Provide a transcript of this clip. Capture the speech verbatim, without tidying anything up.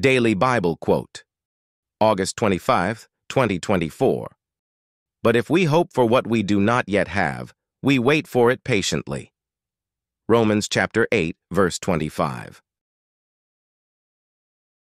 Daily Bible Quote, August twenty-fifth, twenty twenty-four. But if we hope for what we do not yet have, we wait for it patiently. Romans chapter eight, verse twenty-five.